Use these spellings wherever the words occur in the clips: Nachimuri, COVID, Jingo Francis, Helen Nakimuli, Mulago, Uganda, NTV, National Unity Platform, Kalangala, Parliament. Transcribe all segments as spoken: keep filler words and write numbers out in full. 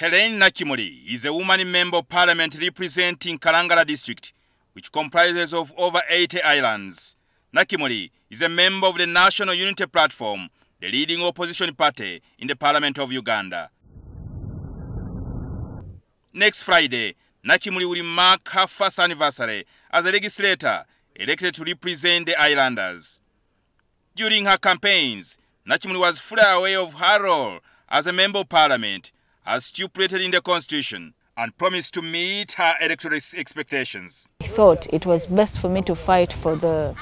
Helen Nakimuli is a woman member of parliament representing Kalangala district, which comprises of over eighty islands. Nakimuli is a member of the National Unity Platform, the leading opposition party in the parliament of Uganda. Next Friday, Nakimuli will mark her first anniversary as a legislator elected to represent the islanders. During her campaigns, Nachimuri was fully aware of her role as a member of parliament, as stipulated in the constitution, and promised to meet her electoral expectations. I thought it was best for me to fight for the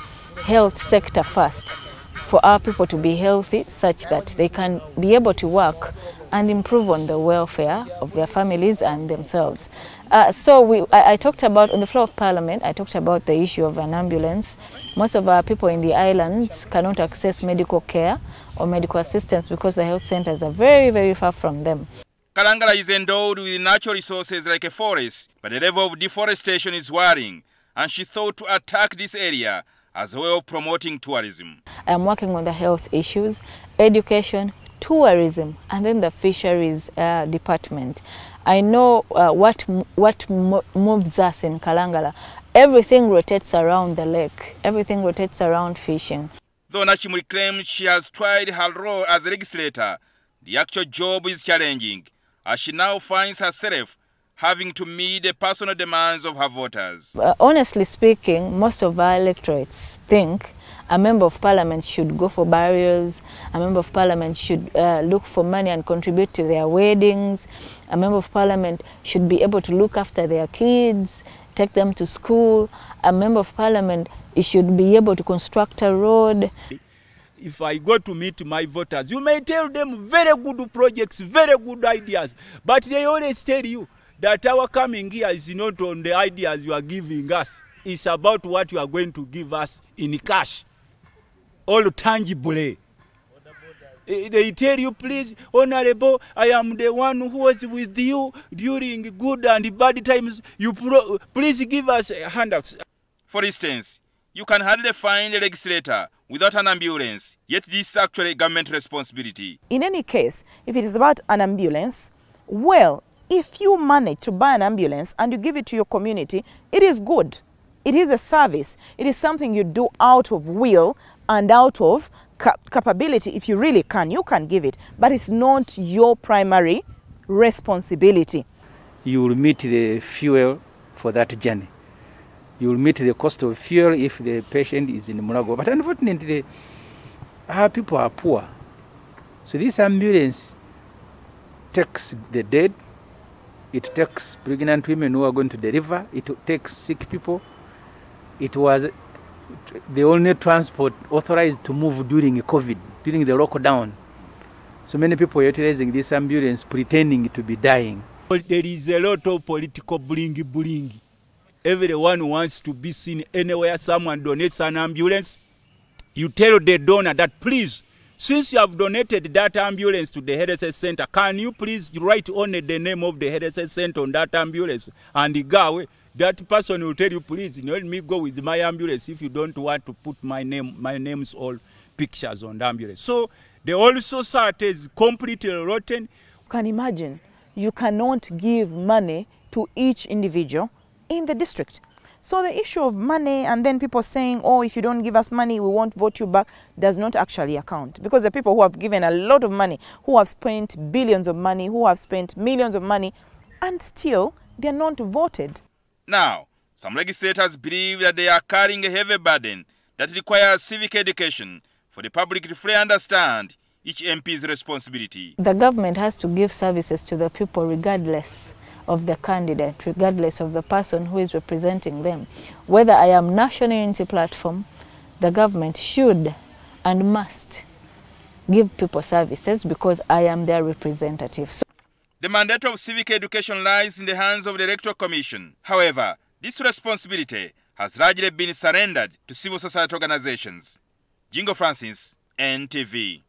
health sector first, for our people to be healthy such that they can be able to work and improve on the welfare of their families and themselves. Uh, so we, I, I talked about, on the floor of parliament, I talked about the issue of an ambulance. Most of our people in the islands cannot access medical care or medical assistance because the health centers are very, very far from them. Kalangala is endowed with natural resources like a forest, but the level of deforestation is worrying, and she thought to attack this area as a way of promoting tourism. I am working on the health issues, education, tourism, and then the fisheries uh, department. I know uh, what what mo moves us in Kalangala. Everything rotates around the lake. Everything rotates around fishing. Though Nachimuri claims she has tried her role as a legislator, the actual job is challenging, as she now finds herself having to meet the personal demands of her voters. Uh, honestly speaking, most of our electorates think a member of parliament should go for burials, a member of parliament should uh, look for money and contribute to their weddings, a member of parliament should be able to look after their kids, take them to school, a member of parliament should be able to construct a road. If I go to meet my voters, you may tell them very good projects, very good ideas, but they always tell you that our coming here is not on the ideas you are giving us, it's about what you are going to give us in cash. All tangibly. They tell you, please, honorable, I am the one who was with you during good and bad times. You pro please give us handouts. For instance, you can hardly find a legislator without an ambulance, yet this is actually government responsibility. In any case, if it is about an ambulance, well, if you manage to buy an ambulance and you give it to your community, it is good. It is a service. It is something you do out of will and out of cap capability. If you really can, you can give it. But it's not your primary responsibility. You will meet the fuel for that journey. You will meet the cost of fuel if the patient is in Mulago. But unfortunately, our people are poor. So this ambulance takes the dead. It takes pregnant women who are going to deliver. It takes sick people. It was the only transport authorized to move during COVID, during the lockdown. So many people are utilizing this ambulance pretending to be dying. There is a lot of political bling-bling. Everyone wants to be seen anywhere. Someone donates an ambulance. You tell the donor that, please, since you have donated that ambulance to the Health Center, can you please write on the name of the Health Center on that ambulance? And the guy, that person will tell you, please, let me go with my ambulance if you don't want to put my name, my name's all pictures on the ambulance. So the whole society is completely rotten. You can imagine, you cannot give money to each individual in the district. So the issue of money and then people saying, oh, if you don't give us money, we won't vote you back, does not actually account. Because the people who have given a lot of money, who have spent billions of money, who have spent millions of money, and still they are not voted. Now, some legislators believe that they are carrying a heavy burden that requires civic education for the public to fully understand each M P's responsibility. The government has to give services to the people regardless of the candidate, regardless of the person who is representing them. Whether I am National Unity Platform, the government should and must give people services because I am their representative. So the mandate of civic education lies in the hands of the Electoral Commission. However, this responsibility has largely been surrendered to civil society organizations. Jingo Francis, N T V.